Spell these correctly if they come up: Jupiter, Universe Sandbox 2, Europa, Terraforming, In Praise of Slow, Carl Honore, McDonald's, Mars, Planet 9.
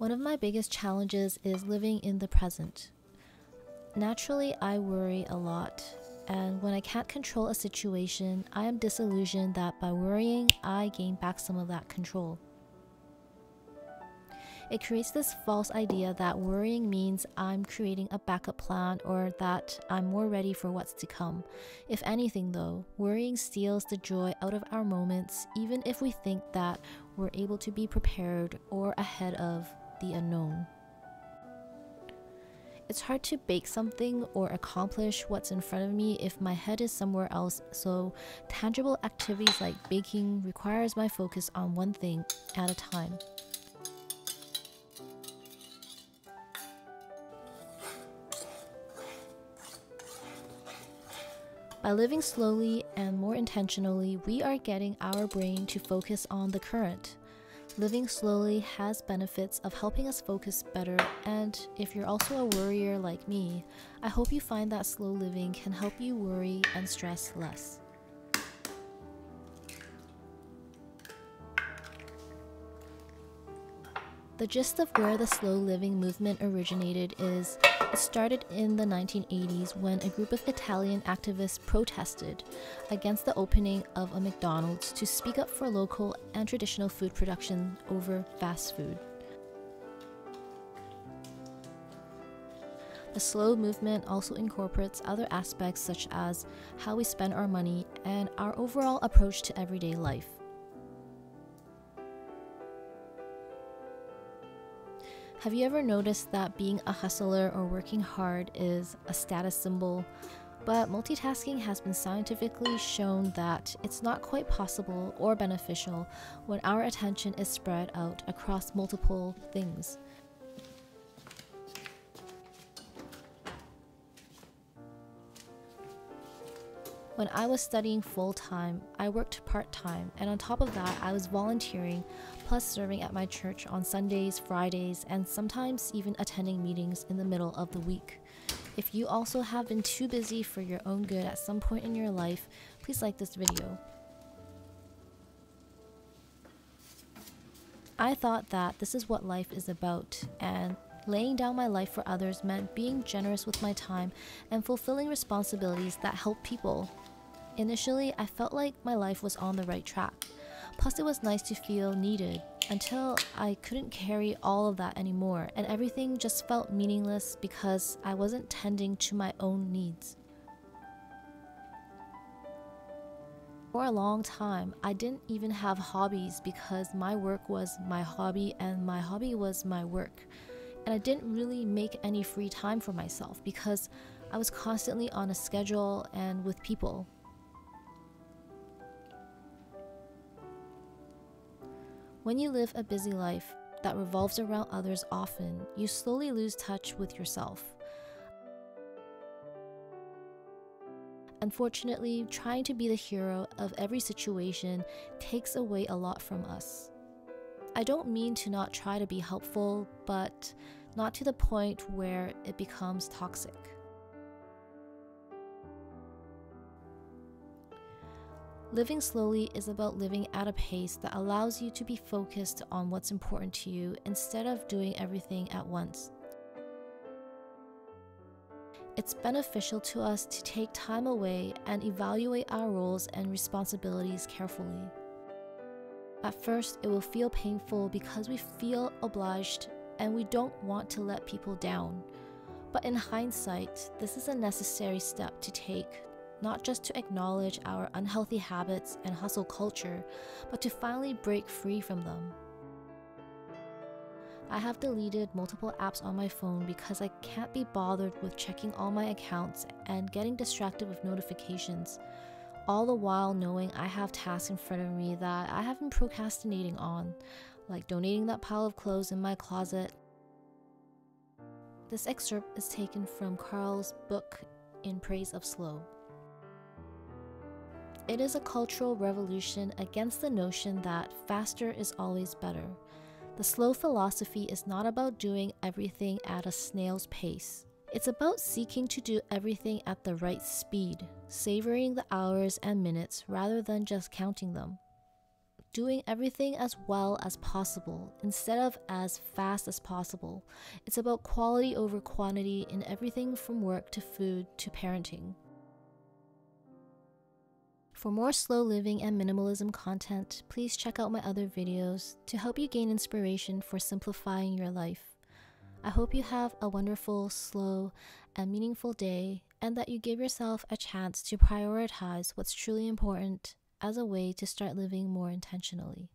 One of my biggest challenges is living in the present. Naturally, I worry a lot, and when I can't control a situation, I am disillusioned that by worrying, I gain back some of that control. It creates this false idea that worrying means I'm creating a backup plan or that I'm more ready for what's to come. If anything though, worrying steals the joy out of our moments, even if we think that we're able to be prepared or ahead of the unknown. It's hard to bake something or accomplish what's in front of me if my head is somewhere else, so tangible activities like baking requires my focus on one thing at a time. By living slowly and more intentionally, we are getting our brain to focus on the current. Living slowly has benefits of helping us focus better, and if you're also a worrier like me, I hope you find that slow living can help you worry and stress less. The gist of where the slow living movement originated is it started in the 1980s when a group of Italian activists protested against the opening of a McDonald's to speak up for local and traditional food production over fast food. The slow movement also incorporates other aspects such as how we spend our money and our overall approach to everyday life. Have you ever noticed that being a hustler or working hard is a status symbol? But multitasking has been scientifically shown that it's not quite possible or beneficial when our attention is spread out across multiple things. When I was studying full-time, I worked part-time, and on top of that, I was volunteering, plus serving at my church on Sundays, Fridays, and sometimes even attending meetings in the middle of the week. If you also have been too busy for your own good at some point in your life, please like this video. I thought that this is what life is about, and laying down my life for others meant being generous with my time and fulfilling responsibilities that help people. Initially, I felt like my life was on the right track. Plus, it was nice to feel needed until I couldn't carry all of that anymore, and everything just felt meaningless because I wasn't tending to my own needs. For a long time, I didn't even have hobbies because my work was my hobby and my hobby was my work. And I didn't really make any free time for myself because I was constantly on a schedule and with people. When you live a busy life that revolves around others often, you slowly lose touch with yourself. Unfortunately, trying to be the hero of every situation takes away a lot from us. I don't mean to not try to be helpful, but not to the point where it becomes toxic. Living slowly is about living at a pace that allows you to be focused on what's important to you instead of doing everything at once. It's beneficial to us to take time away and evaluate our roles and responsibilities carefully. At first, it will feel painful because we feel obliged and we don't want to let people down. But in hindsight, this is a necessary step to take. Not just to acknowledge our unhealthy habits and hustle culture, but to finally break free from them. I have deleted multiple apps on my phone because I can't be bothered with checking all my accounts and getting distracted with notifications, all the while knowing I have tasks in front of me that I have been procrastinating on, like donating that pile of clothes in my closet. This excerpt is taken from Carl's book, In Praise of Slow. It is a cultural revolution against the notion that faster is always better. The slow philosophy is not about doing everything at a snail's pace. It's about seeking to do everything at the right speed, savoring the hours and minutes rather than just counting them. doing everything as well as possible instead of as fast as possible. It's about quality over quantity in everything from work to food to parenting. For more slow living and minimalism content, please check out my other videos to help you gain inspiration for simplifying your life. I hope you have a wonderful, slow, and meaningful day, and that you give yourself a chance to prioritize what's truly important as a way to start living more intentionally.